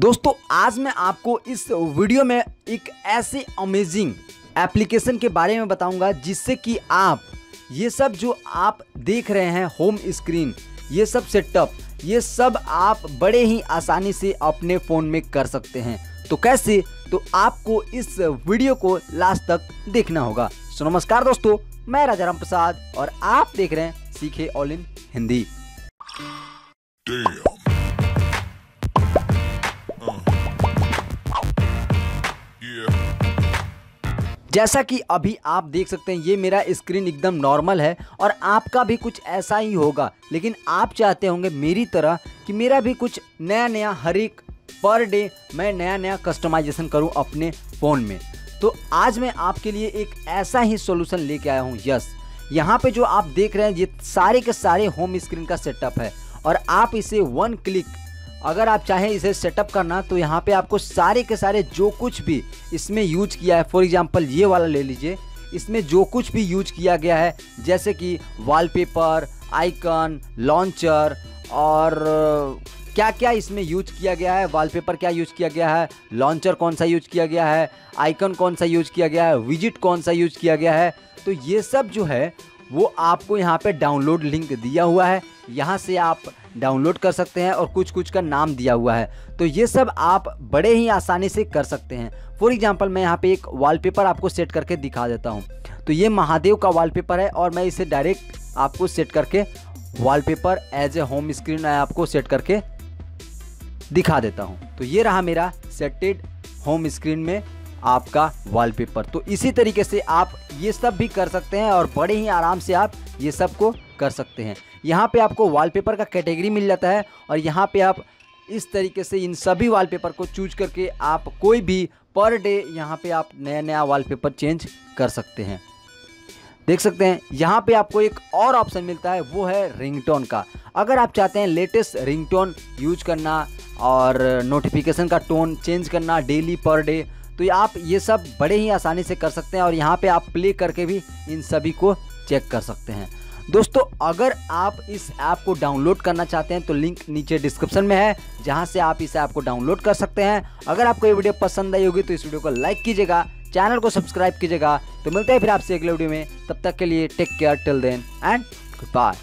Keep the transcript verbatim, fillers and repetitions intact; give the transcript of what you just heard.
दोस्तों आज मैं आपको इस वीडियो में एक ऐसे अमेजिंग एप्लीकेशन के बारे में बताऊंगा जिससे कि आप ये सब जो आप देख रहे हैं होम स्क्रीन, ये सब सेटअप, ये सब आप बड़े ही आसानी से अपने फ़ोन में कर सकते हैं। तो कैसे, तो आपको इस वीडियो को लास्ट तक देखना होगा। सो नमस्कार दोस्तों, मैं राजाराम प्रसाद और आप देख रहे हैं सीखे ऑल इन हिंदी। Damn. जैसा कि अभी आप देख सकते हैं ये मेरा स्क्रीन एकदम नॉर्मल है और आपका भी कुछ ऐसा ही होगा, लेकिन आप चाहते होंगे मेरी तरह कि मेरा भी कुछ नया नया, हर एक पर डे मैं नया नया कस्टमाइजेशन करूं अपने फ़ोन में। तो आज मैं आपके लिए एक ऐसा ही सॉल्यूशन लेके आया हूं। यस, यहां पे जो आप देख रहे हैं ये सारे के सारे होम स्क्रीन का सेटअप है और आप इसे वन क्लिक, अगर आप चाहें इसे सेटअप करना, तो यहाँ पे आपको सारे के सारे जो कुछ भी इसमें यूज किया है, फॉर एग्जांपल ये वाला ले लीजिए, इसमें जो कुछ भी यूज किया गया है जैसे कि वॉलपेपर, आइकन, लॉन्चर और क्या क्या इसमें यूज किया गया है, वॉलपेपर क्या यूज किया गया है, लॉन्चर कौन सा यूज किया गया है, आइकन कौन सा यूज किया गया है, विजिट कौन सा यूज किया गया है, तो ये सब जो है वो आपको यहाँ पे डाउनलोड लिंक दिया हुआ है, यहाँ से आप डाउनलोड कर सकते हैं और कुछ कुछ का नाम दिया हुआ है। तो ये सब आप बड़े ही आसानी से कर सकते हैं। फॉर एग्जांपल मैं यहाँ पे एक वॉलपेपर आपको सेट करके दिखा देता हूँ। तो ये महादेव का वॉलपेपर है और मैं इसे डायरेक्ट आपको सेट करके wallpaper as a home screen आपको सेट करके दिखा देता हूँ। तो ये रहा मेरा सेटेड होम स्क्रीन में आपका वॉलपेपर। तो इसी तरीके से आप ये सब भी कर सकते हैं और बड़े ही आराम से आप ये सब को कर सकते हैं। यहाँ पे आपको वॉलपेपर का कैटेगरी मिल जाता है और यहाँ पे आप इस तरीके से इन सभी वॉलपेपर को चूज करके आप कोई भी पर डे यहाँ पे आप नया नया वॉलपेपर चेंज कर सकते हैं। देख सकते हैं यहाँ पे आपको एक और ऑप्शन मिलता है, वो है रिंगटोन का। अगर आप चाहते हैं लेटेस्ट रिंगटोन यूज करना और नोटिफिकेशन का टोन चेंज करना डेली पर डे, तो आप ये सब बड़े ही आसानी से कर सकते हैं और यहाँ पे आप प्ले करके भी इन सभी को चेक कर सकते हैं। दोस्तों अगर आप इस ऐप को डाउनलोड करना चाहते हैं तो लिंक नीचे डिस्क्रिप्शन में है जहाँ से आप इस ऐप को डाउनलोड कर सकते हैं। अगर आपको ये वीडियो पसंद आई होगी तो इस वीडियो को लाइक कीजिएगा, चैनल को सब्सक्राइब कीजिएगा। तो मिलते हैं फिर आपसे अगले वीडियो में, तब तक के लिए take care, till then and good bye.